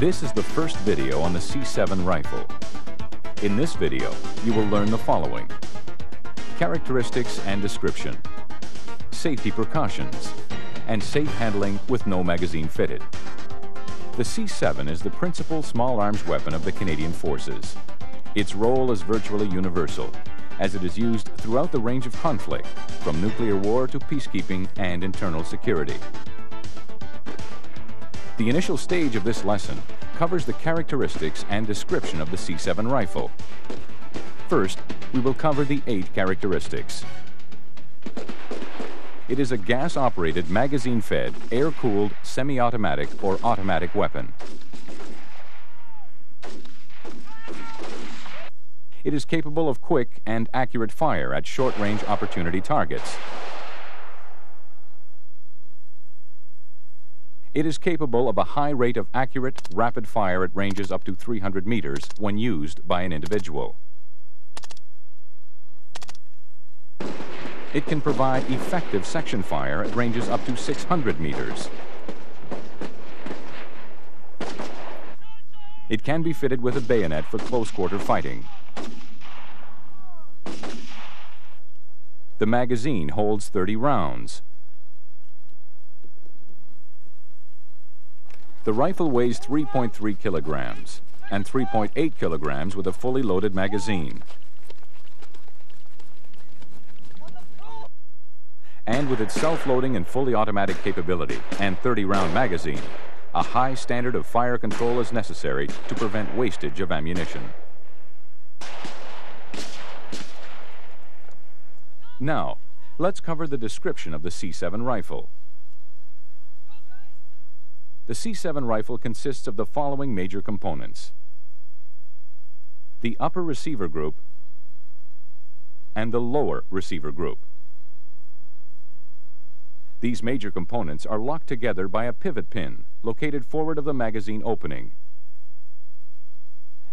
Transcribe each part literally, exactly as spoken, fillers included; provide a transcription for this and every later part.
This is the first video on the C seven rifle. In this video, you will learn the following: characteristics and description, safety precautions, and safe handling with no magazine fitted. The C seven is the principal small arms weapon of the Canadian Forces. Its role is virtually universal, as it is used throughout the range of conflict, from nuclear war to peacekeeping and internal security. The initial stage of this lesson covers the characteristics and description of the C seven rifle. First, we will cover the eight characteristics. It is a gas-operated, magazine-fed, air-cooled, semi-automatic or automatic weapon. It is capable of quick and accurate fire at short-range opportunity targets. It is capable of a high rate of accurate, rapid fire at ranges up to three hundred meters when used by an individual. It can provide effective section fire at ranges up to six hundred meters. It can be fitted with a bayonet for close-quarter fighting. The magazine holds thirty rounds. The rifle weighs three point three kilograms and three point eight kilograms with a fully loaded magazine. And with its self-loading and fully automatic capability and thirty round magazine, a high standard of fire control is necessary to prevent wastage of ammunition. Now, let's cover the description of the C seven rifle. The C seven rifle consists of the following major components: the upper receiver group and the lower receiver group. These major components are locked together by a pivot pin located forward of the magazine opening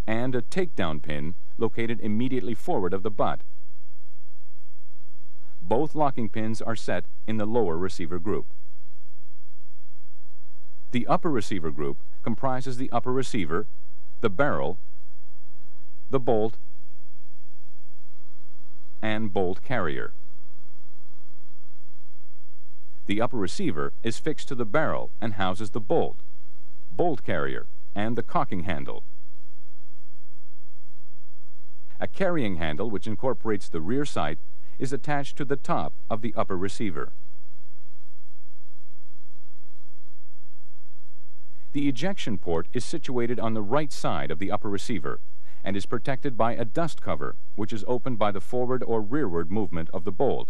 and a takedown pin located immediately forward of the butt. Both locking pins are set in the lower receiver group. The upper receiver group comprises the upper receiver, the barrel, the bolt, and bolt carrier. The upper receiver is fixed to the barrel and houses the bolt, bolt carrier, and the cocking handle. A carrying handle, which incorporates the rear sight, is attached to the top of the upper receiver. The ejection port is situated on the right side of the upper receiver and is protected by a dust cover, which is opened by the forward or rearward movement of the bolt.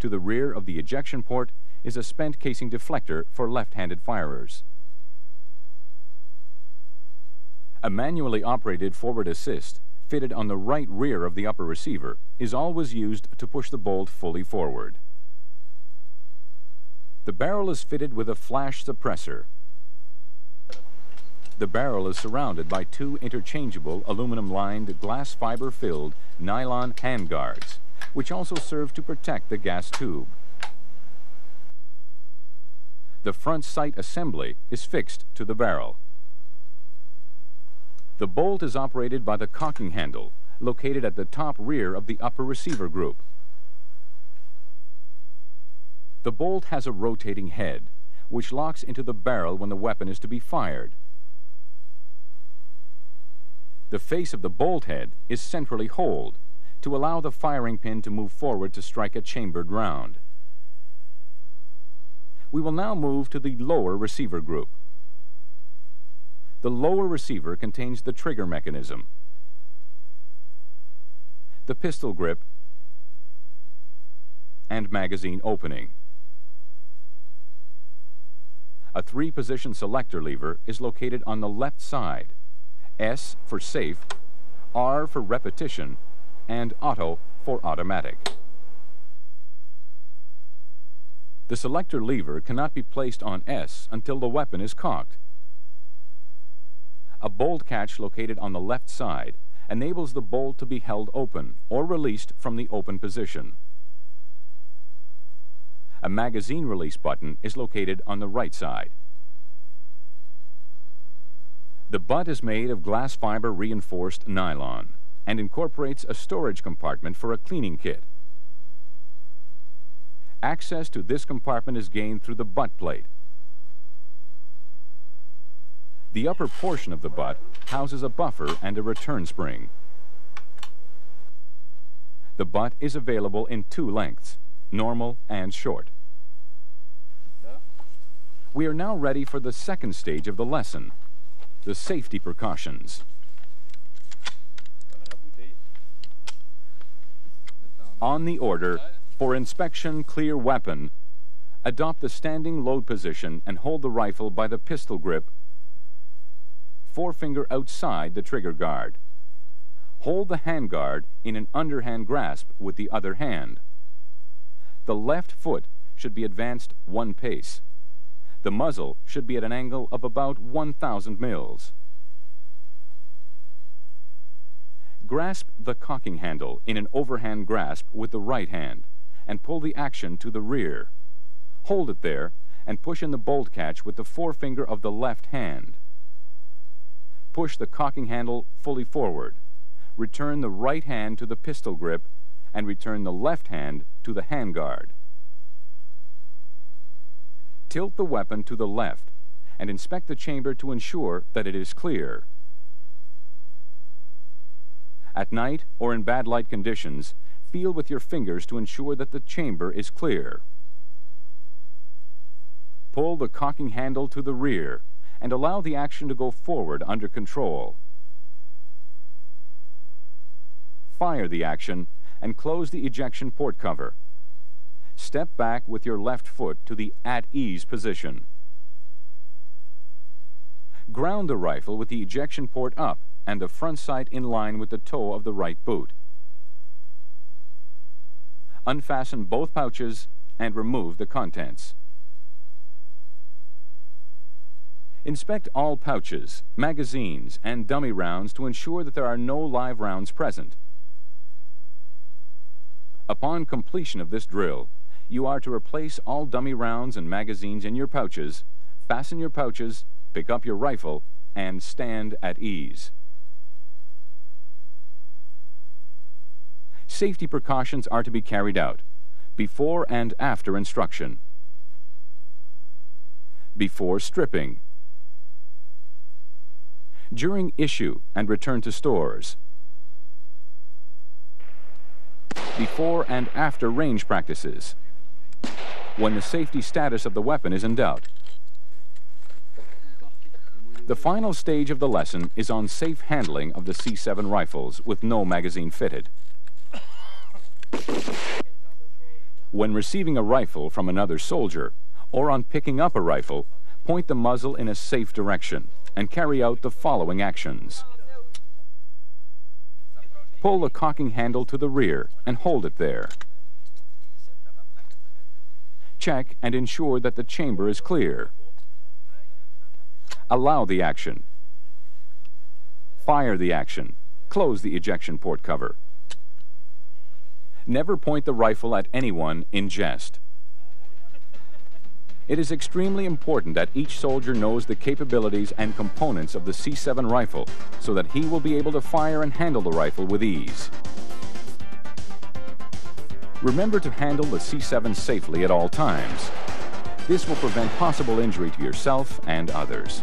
To the rear of the ejection port is a spent casing deflector for left-handed firers. A manually operated forward assist fitted on the right rear of the upper receiver is always used to push the bolt fully forward. The barrel is fitted with a flash suppressor. The barrel is surrounded by two interchangeable aluminum-lined, glass-fiber-filled nylon handguards, which also serve to protect the gas tube. The front sight assembly is fixed to the barrel. The bolt is operated by the cocking handle, located at the top rear of the upper receiver group. The bolt has a rotating head, which locks into the barrel when the weapon is to be fired. The face of the bolt head is centrally holed to allow the firing pin to move forward to strike a chambered round. We will now move to the lower receiver group. The lower receiver contains the trigger mechanism, the pistol grip, and magazine opening. A three-position selector lever is located on the left side, S for safe, R for repetition, and auto for automatic. The selector lever cannot be placed on S until the weapon is cocked. A bolt catch located on the left side enables the bolt to be held open or released from the open position. A magazine release button is located on the right side. The butt is made of glass fiber reinforced nylon and incorporates a storage compartment for a cleaning kit. Access to this compartment is gained through the butt plate. The upper portion of the butt houses a buffer and a return spring. The butt is available in two lengths, normal and short. We are now ready for the second stage of the lesson, the safety precautions. On the order, for inspection, clear weapon, adopt the standing load position and hold the rifle by the pistol grip, forefinger outside the trigger guard. Hold the handguard in an underhand grasp with the other hand. The left foot should be advanced one pace. The muzzle should be at an angle of about one thousand mils. Grasp the cocking handle in an overhand grasp with the right hand and pull the action to the rear. Hold it there and push in the bolt catch with the forefinger of the left hand. Push the cocking handle fully forward. Return the right hand to the pistol grip and return the left hand to the handguard. Tilt the weapon to the left and inspect the chamber to ensure that it is clear. At night or in bad light conditions, feel with your fingers to ensure that the chamber is clear. Pull the cocking handle to the rear and allow the action to go forward under control. Fire the action and close the ejection port cover. Step back with your left foot to the at-ease position. Ground the rifle with the ejection port up and the front sight in line with the toe of the right boot. Unfasten both pouches and remove the contents. Inspect all pouches, magazines, and dummy rounds to ensure that there are no live rounds present. Upon completion of this drill, you are to replace all dummy rounds and magazines in your pouches, fasten your pouches, pick up your rifle, and stand at ease. Safety precautions are to be carried out before and after instruction, before stripping, during issue and return to stores, before and after range practices, when the safety status of the weapon is in doubt. The final stage of the lesson is on safe handling of the C seven rifles with no magazine fitted. When receiving a rifle from another soldier, or on picking up a rifle, point the muzzle in a safe direction and carry out the following actions. Pull the cocking handle to the rear and hold it there. Check and ensure that the chamber is clear. Allow the action. Fire the action. Close the ejection port cover. Never point the rifle at anyone in jest. It is extremely important that each soldier knows the capabilities and components of the C seven rifle so that he will be able to fire and handle the rifle with ease. Remember to handle the C seven safely at all times. This will prevent possible injury to yourself and others.